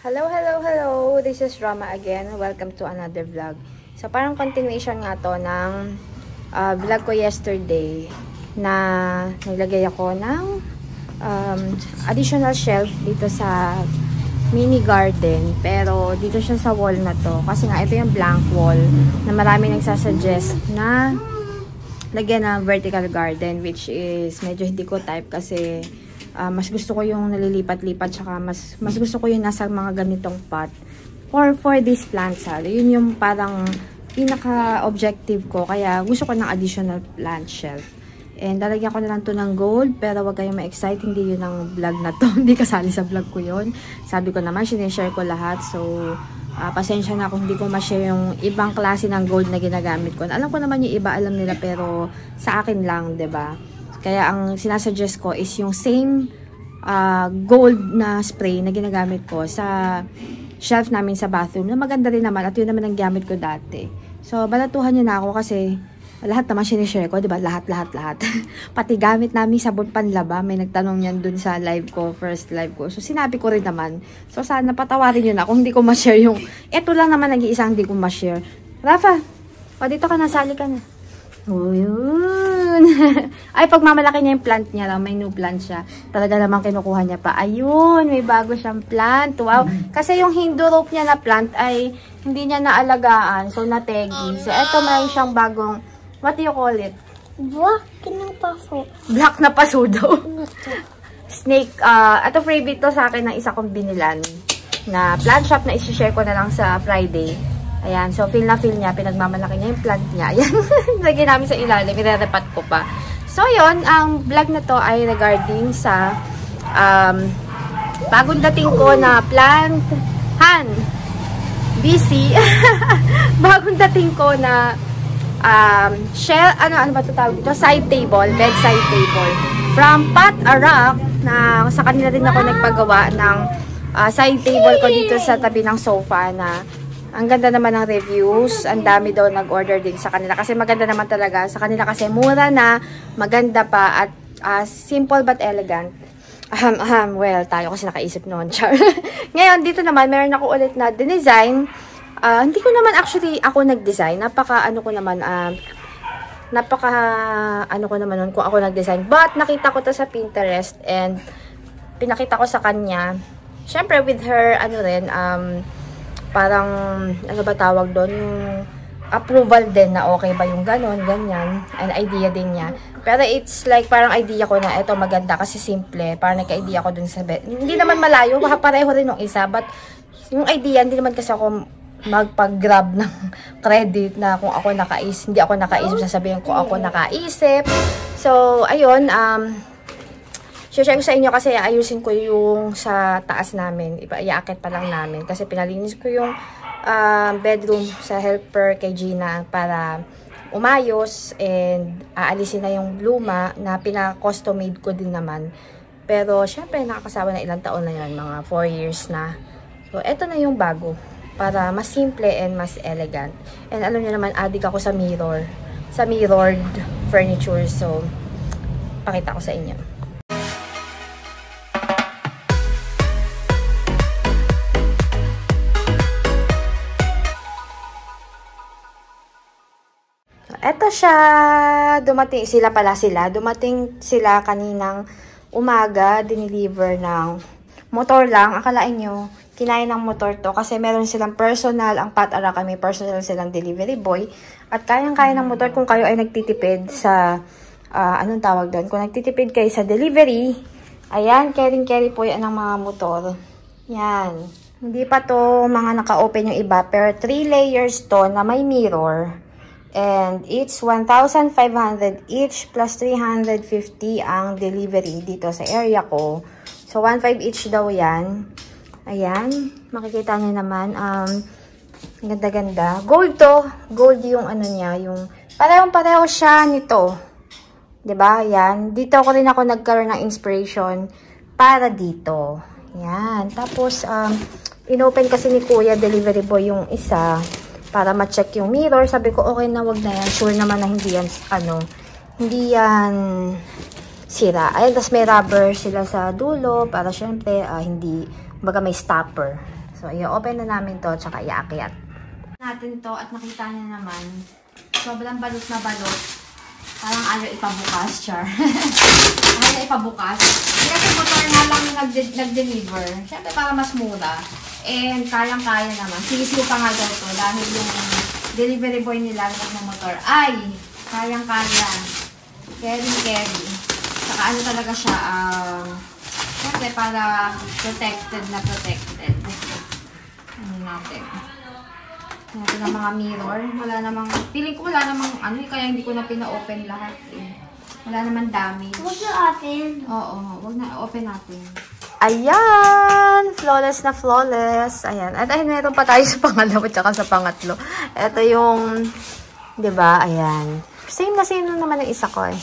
Hello, hello, hello! This is Rama again. Welcome to another vlog. So, parang continuation nga to ng vlog ko yesterday na naglagay ako ng additional shelf dito sa mini garden. Pero, dito siya sa wall na to. Kasi nga, ito yung blank wall na marami nagsasuggest na lagyan ng vertical garden, which is medyo hindi ko type kasi mas gusto ko yung nalilipat-lipat tsaka mas gusto ko yung nasa mga ganitong pot for these plants ha. Yun yung parang pinaka-objective ko, kaya gusto ko ng additional plant shelf. And lalagyan ko na lang to ng gold, pero wag kayong ma-excite, hindi yun ang vlog na to. Hindi kasali sa vlog ko yun. Sabi ko naman, sinishare ko lahat, so pasensya na kung hindi ko ma-share yung ibang klase ng gold na ginagamit ko. Alam ko naman yung iba, alam nila, pero sa akin lang, diba? Kaya ang sinasuggest ko is yung same gold na spray na ginagamit ko sa shelf namin sa bathroom na maganda rin naman at yun naman ang gamit ko dati. So, balatuhan niyo na ako kasi lahat naman sinishare ko, diba? Lahat. Pati gamit namin sabon panlaba. May nagtanong yan dun sa live ko, first live ko. So, sinabi ko rin naman. So, sana patawarin niyo na kung hindi ko ma-share yung... Eto lang naman nag-iisang hindi ko ma-share. Rafa, o dito ka na, sali ka na. Oh, yun. Ay, pagmamalaki niya yung plant niya lang. May new plant siya. Talaga namang kinukuha niya pa. Ayun, may bago siyang plant. Wow. Kasi yung Hindu rope niya na plant ay hindi niya naalagaan. So, nategi. So, eto mayroon siyang bagong, what do you call it? Black na paso. Black na paso daw. Snake. Ito freebie to sa akin ng isa kong binilan na plant shop na isi-share ko na lang sa Friday. Ayan, so feel na feel niya, pinagmamalaki niya yung plant niya. Ayan, lagyan namin sa ilalim, ire-repat ko pa. So yun, ang vlog na to ay regarding sa bagong dating ko na plant Han BC. Bagong dating ko na shell, ano ba ito tawag ito? Side table, bedside table from Potterack, na sa kanila din ako nagpagawa ng side table ko dito sa tabi ng sofa na ang ganda naman ng reviews. Ang dami daw nag-order din sa kanila. Kasi maganda naman talaga. Sa kanila kasi mura na, maganda pa, at simple but elegant. Well, tayo kasi nakaisip noon, char. Ngayon, dito naman, meron ako ulit na dinesign. Hindi ko naman actually ako nag-design. Napaka ano ko naman nun kung ako nag-design. But, nakita ko to sa Pinterest and pinakita ko sa kanya. Siyempre, with her, ano rin, parang, ano ba tawag doon, yung approval din na okay ba yung ganon, ganyan, an idea din niya. Pero it's like, parang idea ko na, eto maganda kasi simple, parang nagka-idea ko dun sa bed. Hindi naman malayo, baka pareho rin yung isa, but yung idea, hindi naman kasi ako magpag-grab ng credit na kung ako nakaisip, hindi ako nakaisip, sasabihin ko ako nakaisip. So, ayun, share ko sa inyo kasi ayusin ko yung sa taas namin. Iaakit pa lang namin. Kasi pinalinis ko yung bedroom sa helper kay Gina para umayos and aalisin na yung luma na pinaka-custom made ko din naman. Pero syempre nakakasawa na ilang taon na yun. Mga 4 years na. So eto na yung bago. Para mas simple and mas elegant. And alam niyo naman, adik ako sa mirror. Sa mirrored furniture. So pakita ko sa inyo. Eto siya, dumating sila kaninang umaga, diniliver ng motor lang. Akalain nyo, kinain ng motor to kasi meron silang personal, ang Potterack kami, personal silang delivery boy. At kayang-kaya ng motor kung kayo ay nagtitipid sa, anong tawag doon? Kung nagtitipid kayo sa delivery, ayan, carry po yan ang mga motor. Yan, hindi pa to mga naka-open yung iba, pero 3 layers to na may mirror. And it's 1,500 each plus 350 ang delivery dito sa area ko. So, 1,500 each daw yan. Ayan. Makikita nyo naman. Ganda-ganda. Gold to. Gold yung ano niya. Yung parehong-pareho siya nito. Diba? Ayan. Dito ko rin ako nagkaroon ng inspiration para dito. Ayan. Tapos, inopen kasi ni Kuya delivery boy yung isa. Para ma-check yung mirror. Sabi ko, okay na, wag na yan. Sure naman na hindi yan, hindi yan sira. Ayan, tas may rubber sila sa dulo para syempre, hindi, baga may stopper. So, i-open na namin to, tsaka i-akyat natin to, at nakita niya naman, sobrang balot na balot. Parang ayaw ipabukas, char. Ayaw ipabukas. Kasi motor na lang nag-deliver. Siyempre, para mas mura. And, kayang-kaya naman. Sisiw pa nga daw to, dahil yung delivery boy nila ng motor ay kayang-kaya. Carry. Saka ano talaga siya, siyempre, para protected na protected. Ano natin? Natin ang mga mirror. Wala namang, feeling ko wala namang, ano kaya hindi ko na pina-open lahat eh. Wala naman damage. Huwag na open. Oo, huwag na open natin. Ayan! Flawless na flawless. Ayan. At ayun, meron pa tayo sa pangalawa tsaka sa pangatlo. Ito yung, di ba, ayan. Same na same naman ang isa ko eh.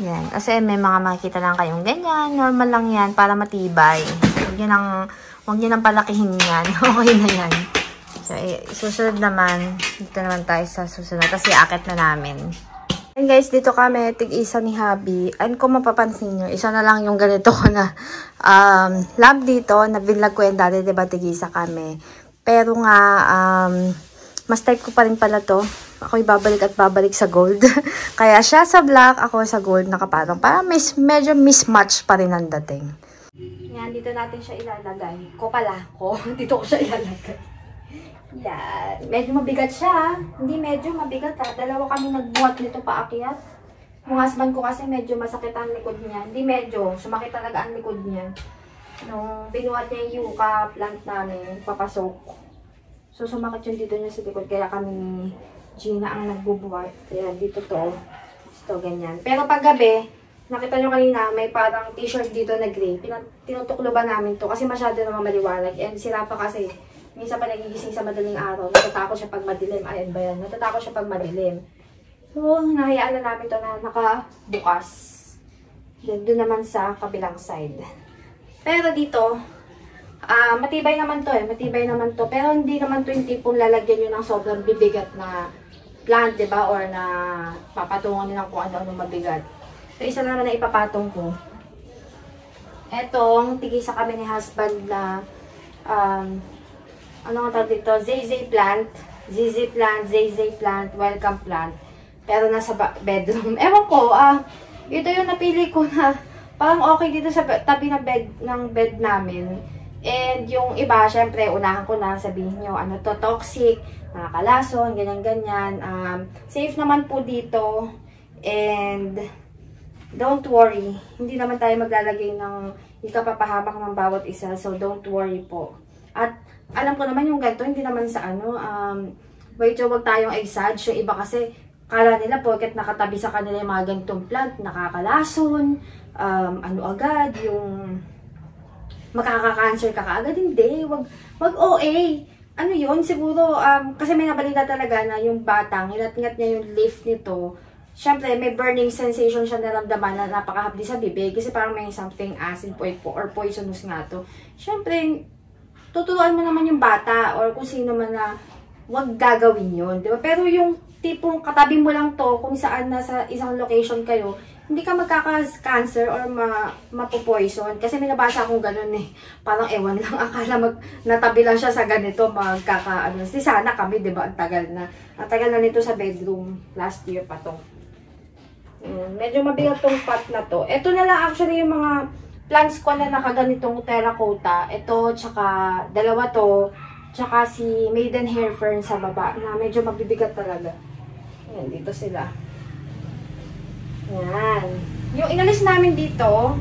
Yan. Kasi may mga makikita lang kayong ganyan. Normal lang yan para matibay. Huwag nyo nang palakihin yan. Okay na yan. So, susunod naman. Dito naman tayo sa susunod. Kasi akit na namin. And guys, dito kami. Tig-isa ni Habi. And kung mapapansin nyo, isa na lang yung ganito ko na lab dito. Na-vlog ko yan dati. Diba? Tig-isa kami. Pero nga, mas type ko pa rin pala to. Ako'y babalik at babalik sa gold. Kaya siya sa black, ako sa gold, nakaparang. Parang medyo mismatch pa rin ang dating. Yan, dito natin siya ilalagay. Ko pala. Ko. Dito ko siya ilalagay. Yan. Medyo mabigat siya. Hindi medyo mabigat ha. Dalawa kami nagbuhat nito paakyat. Yung husband ko kasi medyo masakit ang likod niya. Hindi medyo. Sumakit talaga ang likod niya. Nung binuhat niya yung yucca plant namin, papasok. So, sumakit yung dito niya sa likod. Kaya kami Gina ang nagbubuhat. Ayan, dito to. Ito, ganyan. Pero pag gabi, nakita nyo kanina, may parang t-shirt dito na gray. Tinutukloban namin to kasi masyado naman maliwanag. And sira pa kasi. Minsan pa nagigising sa madaling araw. Natatakot siya pag madilim. Ayan ba yan? Natatakot siya pag madilim. So, nahayaan na namin to na nakabukas. Doon naman sa kabilang side. Pero dito, matibay naman to eh. Matibay naman to. Pero hindi naman to yung tipong lalagyan nyo ng sobrang bibigat na plant, diba? Or na papatungan nyo ng kung ano mabigat. So, isa naman na ipapatong ko. Etong tigisa kami ni husband na ano nga tawag dito? ZZ plant, welcome plant. Pero nasa bedroom. Ewan ko, ito yung napili ko na parang okay dito sa tabi ng bed namin. And yung iba, syempre, unahan ko na sabihin nyo, ano to, toxic, nakakalason, ganyan-ganyan. Safe naman po dito. And don't worry. Hindi naman tayo maglalagay ng ikapapahamak ng bawat isa. So, don't worry po. At alam ko naman yung ganito, hindi naman sa ano, wag tayong exage. Yung iba kasi, kala nila, porket nakatabi sa kanila yung mga ganitong plant, nakakalason, ano agad, yung makaka-cancer ka kaagad. Hindi. Wag OA. Ano yun? Siguro, kasi may nabalita talaga na yung batang, inat-ingat niya yung leaf nito. Siyempre, may burning sensation siya naramdaman na napakahapdi sa bibig. Kasi parang may something acid or poisonous nga to. Siyempre, tuturuan mo naman yung bata or kung sino man na wag gagawin yun. Diba? Pero yung tipong katabi mo lang to kung saan nasa isang location kayo, hindi ka magkaka-cancer or mapopoison. Kasi may nabasa akong ganun eh. Parang ewan lang. Akala natabi lang siya sa ganito. Magkaka-ano. Sana kami, di ba? Ang tagal na. Ang tagal na nito sa bedroom. Last year pa to. Medyo mabigat tong pot na to. Ito na lang actually yung mga plants ko na nakaganitong terracotta. Ito, tsaka dalawa to. Tsaka si maiden hair fern sa baba. Na medyo magbibigat talaga. Ayan, dito sila. Yan. Yung inalis namin dito,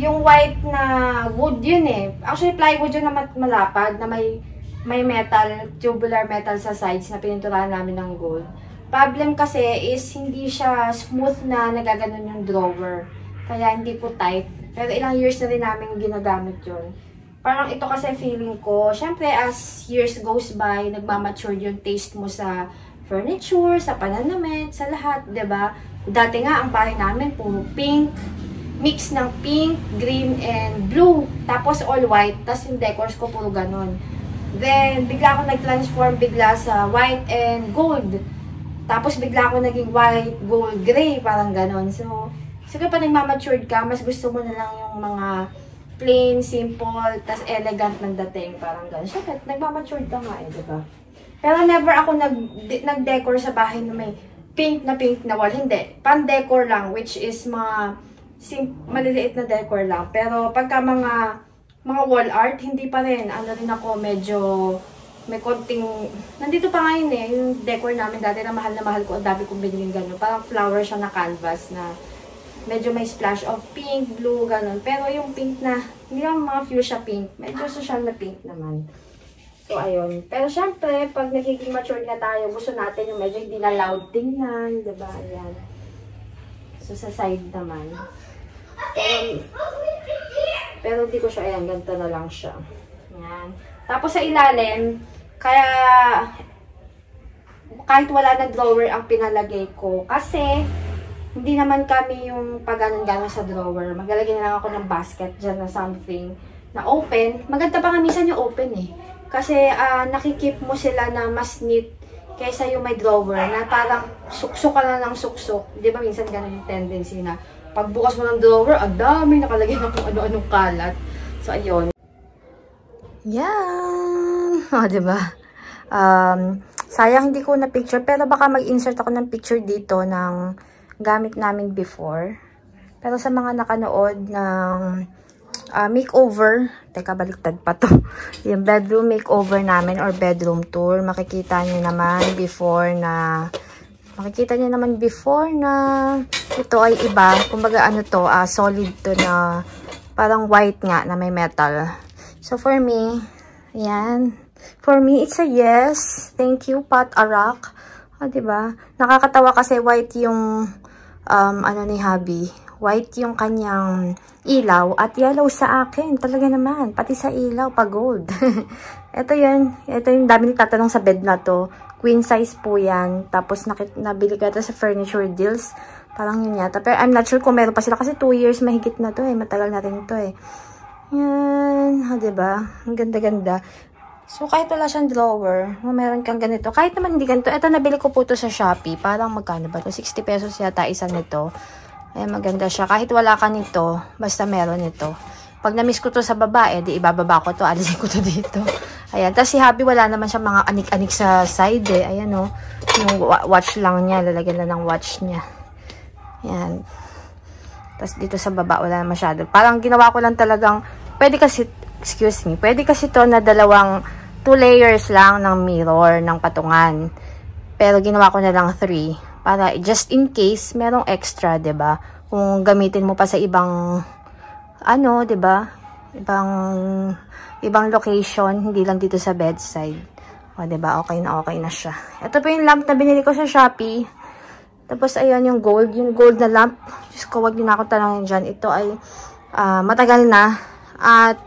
yung white na wood yun eh. Actually, plywood yun na malapad, na may metal, tubular metal sa sides na pininturahan namin ng gold. Problem kasi is hindi siya smooth na nagaganon yung drawer. Kaya hindi po tight. Pero ilang years na rin namin ginagamit yun. Parang ito kasi feeling ko, syempre as years goes by, nagmamature yung taste mo sa furniture, sa pananamit, sa lahat, diba? Dati nga, ang bahay namin, puro pink. Mix ng pink, green, and blue. Tapos all white. Tapos yung decors ko, puro ganun. Then, bigla ako nag-transform bigla sa white and gold. Tapos bigla ako naging white, gold, gray. Parang ganun. So, siguro pa nagmamatured ka, mas gusto mo na lang yung mga plain, simple, tas elegant ng dating. Parang gano'n. Siyempre, nagmamatured na nga eh, diba? Pero never ako nag-decor sa bahay na may pink na wall. Hindi. Pan-decor lang, which is mga maliliit na decor lang. Pero pagka mga wall art, hindi pa rin. Ano rin ako, medyo may konting, nandito pa ngayon eh, yung decor namin dati na mahal ko, ang dami kong binigyan gano'n. Parang flower siya na canvas na medyo may splash of pink, blue, gano'n. Pero yung pink na, hindi lang mga fuchsia pink, medyo social na pink naman. So, ayun. Pero syempre, pag nagiging matured na tayo, gusto natin yung medyo hindi na loud tingnan, diba? Ayan. So, sa side naman. Pero hindi ko siya, ayan, ganito na lang siya. Ayan. Tapos sa ilalim, kaya kahit wala na drawer ang pinalagay ko. Kasi, hindi naman kami yung pag-anong sa drawer. Maglalagay na lang ako ng basket dyan na something na open. Maganda pa kamisan yung open eh. Kasi nakikip mo sila na mas neat kaysa yung may drawer na parang suksok ka na ng suksok. Di ba minsan ganun yung tendency na pagbukas mo ng drawer, ang dami nakalagay na kung ano-anong kalat. So, ayun. Yan! O, diba? Sayang hindi ko na-picture, pero baka mag-insert ako ng picture dito ng gamit namin before. Pero sa mga nakanood ng makeover, teka, baliktad pa to. Yung bedroom makeover namin or bedroom tour, makikita nyo naman before na ito ay iba. Kumbaga ano to, solid to na parang white nga na may metal. So, for me, ayan. For me, it's a yes. Thank you, Potterack. O, diba? Nakakatawa kasi white yung, ano ni hubby. White yung kanyang ilaw at yellow sa akin. Talaga naman. Pati sa ilaw, pa gold. Ito yun. Ito yung dami nagtatanong sa bed na to. Queen size po yan. Tapos, nabili ko ito sa furniture deals. Parang yun yata. Pero I'm not sure kung meron pa sila kasi 2 years mahigit na to eh. Matagal na rin to eh. Yan, o, diba? Ang ganda-ganda. So, kahit wala siyang drawer, meron kang ganito. Kahit naman hindi ganito, eto nabili ko po ito sa Shopee. Parang magkano ba ito? 60 pesos yata isa nito. Ayan, maganda siya. Kahit wala ka nito, basta meron ito. Pag na-miss ko to sa babae, di ibababa ko to, alisin ko to dito. Ayan, tapos si Happy wala naman siya mga anik-anik sa side eh. Ayan o, yung watch lang niya, lalagyan na ng watch niya. Ayan. Tapos dito sa baba, wala na masyado. Parang ginawa ko lang talagang, pwede kasi to na dalawang 2 layers lang ng mirror, ng patungan. Pero ginawa ko na lang 3. Para just in case, merong extra, diba? Kung gamitin mo pa sa ibang, ano, diba? Ibang location, hindi lang dito sa bedside. O, diba? Okay na siya. Ito pa yung lamp na binili ko sa Shopee. Tapos, ayan, yung gold na lamp. Diyos ko, wag niyo na ako tanongin dyan. Ito ay matagal na. At,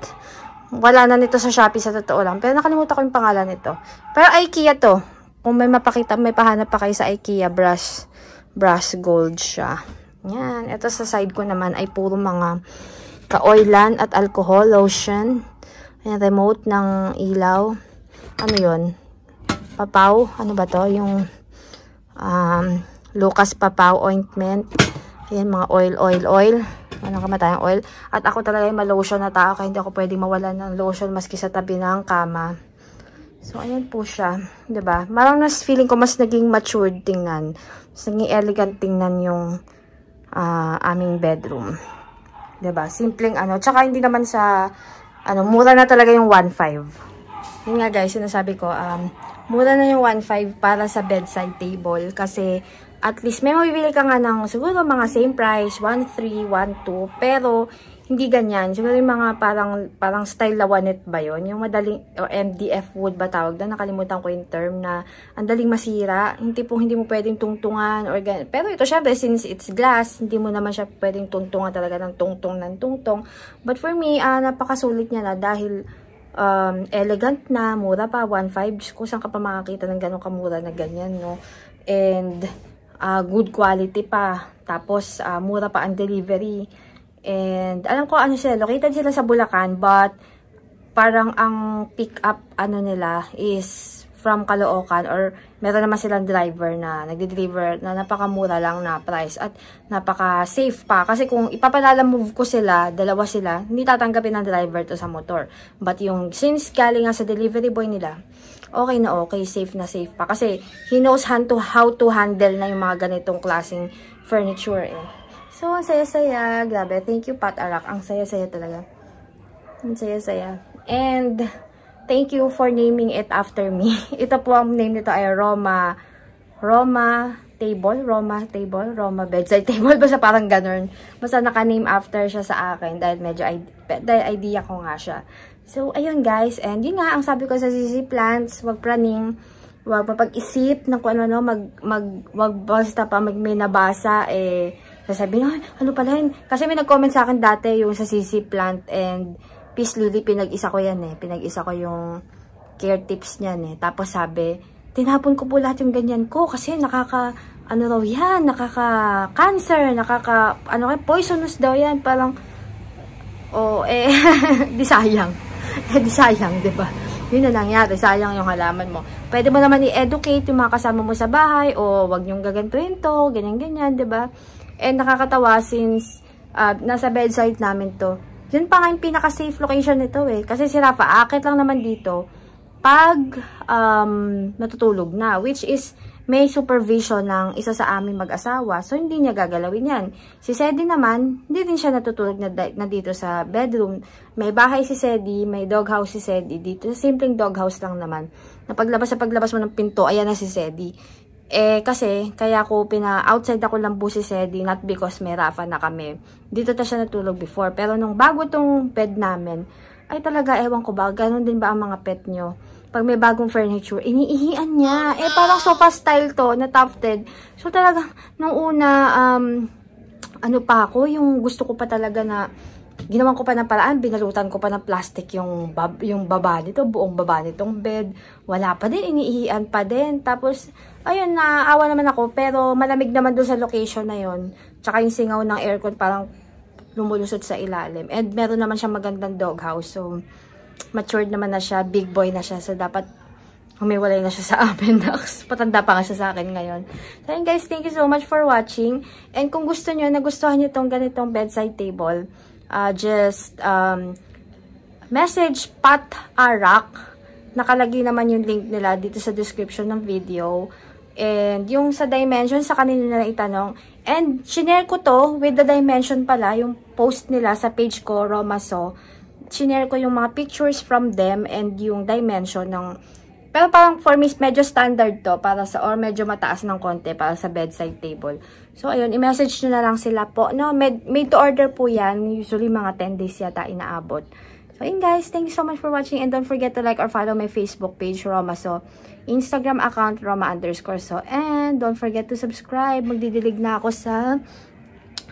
wala na nito sa Shopee sa totoo lang. Pero nakalimutan ko yung pangalan nito. Pero IKEA to. Kung may mapakita, may pahanap pa kayo sa IKEA. Brass gold siya. Yan. Ito sa side ko naman ay puro mga kaoilan at alcohol, lotion. Ayan, remote ng ilaw. Ano yun? Papaw? Ano ba to? Yung, Lucas Papaw Ointment. Ayan, mga oil. Walang kamatayang oil. At ako talaga yung malotion na tao. Kaya hindi ako pwedeng mawalan ng lotion maski sa tabi ng kama. So, ayan po siya. Diba? Marang mas feeling ko mas naging matured tingnan. Mas naging elegant tingnan yung aming bedroom. Diba? Simpleng ano. Tsaka hindi naman sa ano, mura na talaga yung 1.5. Yun nga guys, sinasabi ko, mura na yung 1.5 para sa bedside table. Kasi, at least, may mabibili ka nga ng siguro mga same price, 1.3, 1.2, pero hindi ganyan. Siguro yung mga parang style lawanet ba yun? Yung madaling, o MDF wood ba tawag na? Nakalimutan ko yung term na ang daling masira. Hindi mo pwedeng tungtungan or ganyan. Pero ito syempre, since it's glass, hindi mo naman siya pwedeng tungtungan talaga ng tungtong. But for me, napakasulit niya na dahil elegant na, mura pa, 1.5. Kusang ka pa makakita ng ganong kamura na ganyan, no? And good quality pa. Tapos, mura pa ang delivery. And, alam ko, ano sila, located sila sa Bulacan, but, parang ang pick-up, ano nila, is from Kalookan, or meron naman silang driver na nagde-deliver na napakamura lang na price at napaka-safe pa. Kasi kung ipapalalamove ko sila, dalawa sila, hindi tatanggapin ng driver to sa motor. But yung since galing nga sa delivery boy nila, okay na okay, safe na safe pa. Kasi he knows how to handle na yung mga ganitong klaseng furniture eh. So, ang saya-saya. Grabe, thank you Potterack. Ang saya-saya talaga. Ang saya-saya. And thank you for naming it after me. Ito po ang name nito ay Roma bedside table. Basta parang ganun. Basta naka-name after siya sa akin dahil medyo idea ko nga siya. So, ayun guys. And yun nga, ang sabi ko sa CC Plants, wag praning, wag mapag-isip na kung ano-ano, wag basta pa may nabasa, eh, sasabihin, oh, ano pala yun? Kasi may nag-comment sa akin dati yung sa CC Plant and Peace Lily, pinag-isa ko yan eh. Pinag-isa ko yung care tips niyan eh. Tapos sabi, tinapon ko po lahat yung ganyan ko kasi nakaka-cancer, poisonous daw yan. Parang, oh, eh, di sayang. Eh, di sayang, diba? Yun na lang yata, sayang yung halaman mo. Pwede mo naman i-educate yung mga kasama mo sa bahay o wag nyong gagantuin to, ganyan-ganyan, diba? And nakakatawa since nasa bedside namin to. Yun pa nga yung pinaka-safe location nito eh. Kasi si Rafa, akit lang naman dito pag natutulog na. Which is, may supervision ng isa sa aming mag-asawa. So, hindi niya gagalawin yan. Si Sedi naman, hindi din siya natutulog na dito sa bedroom. May bahay si Sedi, may doghouse si Sedi. Dito, simpleng doghouse lang naman. Napaglabas sa paglabas mo ng pinto, ayan na si Sedi. Eh, kasi, kaya ako outside ako lang po si Sedi, not because may Rafa na kami. Dito ta siya natulog before. Pero nung bago tong bed namin, ay talaga, ewan ko ba, ganun din ba ang mga pet nyo? Pag may bagong furniture, iniihian niya. Eh, parang sofa style to, na tufted. So, talaga, nung una, ano pa ako, yung gusto ko pa talaga na, ginawan ko pa ng paraan, binalutan ko pa ng plastic yung baba nito, buong baba nitong bed. Wala pa din, iniihian pa din. Tapos, ayun, naawa naman ako, pero malamig naman doon sa location na yon. Tsaka yung singaw ng aircon parang lumulusot sa ilalim. And meron naman siyang magandang doghouse. So, matured naman na siya, big boy na siya. So, dapat humiwalay na siya sa amin. Patanda pa nga siya sa akin ngayon. So, ayun guys, thank you so much for watching. And kung gusto nyo, nagustuhan nyo tong ganitong bedside table, message Potterack. Nakalagay naman yung link nila dito sa description ng video. And yung sa dimension, sa kanila na itanong. And shinare ko to with the dimension pala, yung post nila sa page ko, Romaso. Shinare ko yung mga pictures from them and yung dimension ng... Pero parang for me, medyo standard to para sa, or medyo mataas ng konti para sa bedside table. So, ayun, i-message nyo na lang sila po. No, made to order po yan. Usually, mga 10 days yata inaabot. So, ayun guys, thank you so much for watching. And don't forget to like or follow my Facebook page, Roma So. Instagram account, Roma_So. And don't forget to subscribe. Magdidilig na ako sa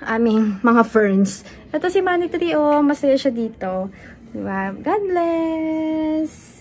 aming mga ferns. Ito si Manny Tadio. Masaya siya dito. Diba? God bless!